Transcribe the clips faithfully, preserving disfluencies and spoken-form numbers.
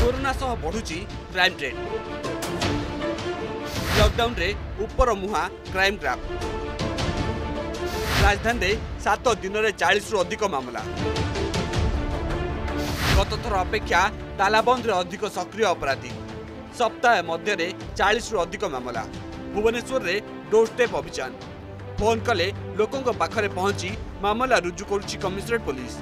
Corona सह बढ़ुची crime trend. Lockdown रे उपर मुहा क्राइम ग्राफ। राजधानी रे सात दिन रे चालीस रु अधिक मामला। गत थर अपेक्षा तालाबंद रे अधिक सक्रिय अपराधी। सप्ताह मध्य रे चालीस रु अधिक मामला। भुवनेश्वर रे डोर स्टेप अभियान। फोन कले लोकों पाखरे पहुंची मामला रुजु करुछि कमिश्नरेट पुलिस।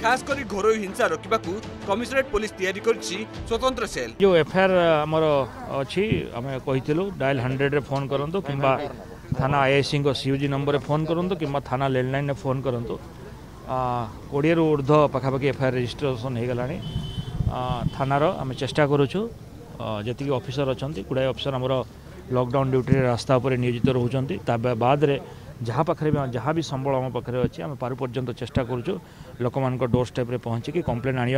खास करी घरोई हिंसा रोकबाकू कमिश्नरेट पुलिस तैयारी करुछि स्वतंत्र सेल। जो एफआईआर हमर अछि हमें कहितलु डायल हंड्रेड रे फोन करंतो किबा थाना आईएसी को सीयूजी नंबर रे फोन करंतो किबा थाना लैंडलाइन ने फोन करंतो। कोड़े रु ऊर्ध पाखापाखि एफआईआर रजिस्ट्रेशन हो गलानी। थानार आम चेष्टा करुछु जति ऑफिसर अछंती गुड़ाई ऑफिसर हमर लॉकडाउन ड्यूटी रास्ता पर नियोजित रोचंती। बाद रे जहाँ पाखे जहाँ भी संबल आम पाखे अच्छे आम पारु पर्यंत चेष्टा करूँ लोक मान डोर स्टेप रे पहुँची कंप्लेन आने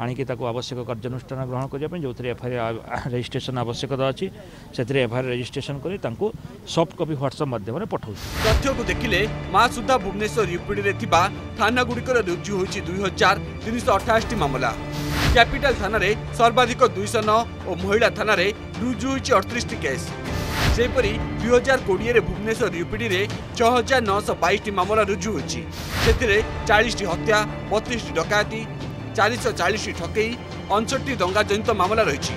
आणिकी आवश्यक कार्यानुष्ठान ग्रहण करने जो एफआईआर रजिस्ट्रेशन आवश्यकता अच्छी से एफआईआर रजिस्ट्रेशन कर सॉफ्ट कॉपी व्हाट्सएप माध्यम पठाऊ। तथ्य को देखिले माँ सुधा भुवनेश्वर यूपीडी रे थिबा थाना गुड़िकर रुजु होइछि दुई हजार तीन सौ अठाशी मामला। कैपिटल थाना रे सर्वाधिक दुईश नौ और महिला थाना रे रुजु होइछि अड़तीस टी केस। सेपरी दुई हजार कोड़े भुवनेश्वर यूपीडी रे छह हजार नौश बैश मामला रुजु होइछि। से चालीस हत्या बत्रीस डकायती चारिश चालीस ठकई अठसठी दंगा जनित मामला रही।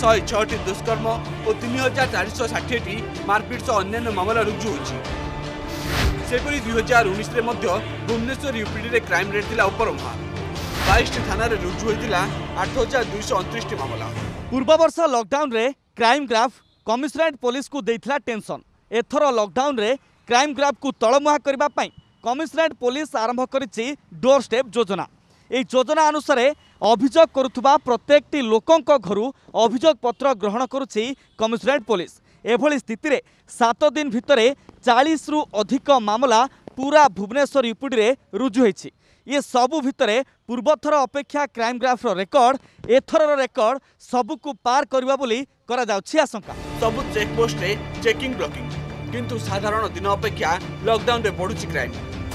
शहे छह दुष्कर्म और तीन हजार चार शह षाठी मारपिट सह अन्य मामला रुजु होपरी। दुई हजार उन्नीस भुवनेश्वर यूपीडी रे क्राइम रेट था उपरमुहा बैश थाना रुजु होता आठ हजार दुईश अणतीस मामला। पूर्ववर्ष लॉकडाउन रे क्राइम ग्राफ कमिश्नरेट पुलिस को देता टेंशन। एथर लॉकडाउन रे क्राइम ग्राफ को तलमुहा करने कमिश्नरेट पुलिस आरंभ करिछि डोर स्टेप योजना। यह योजना अनुसार अभियोग करुवा प्रत्येक लोकों घर अभियोग पत्र ग्रहण करुच्ची कमिश्नरेट पुलिस। एभली स्थिति रे सात दिन भितर चालीस रु अधिक मामला पूरा भुवनेश्वर यूपीडी रे रुजु होइछि। ये सबु भितर पूर्वथर अपेक्षा क्राइम ग्राफ्र रेकर्ड एथर रेकर्ड सबुक पार करवा बोली करा जाउछि आशंका। सबु चेकपोस्ट रे चेकिंग ब्लॉकिंग किंतु साधारण दिन अपेक्षा लॉकडाउन रे बढ़ुछि क्राइम।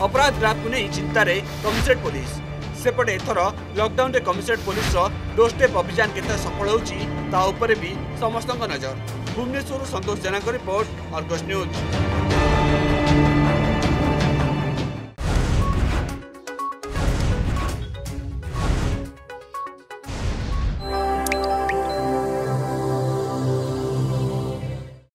अपराध ग्राफ को नहीं चिंतार कमिश्नरेट पुलिस। सेपटे एथर लॉकडाउन रे कमिश्नरेट पुलिस डोर स्टेप अभियान केता सफल होउछि ता उपरे भी समस्त नजर। Bhubaneswar Santosh Jena report Argus news.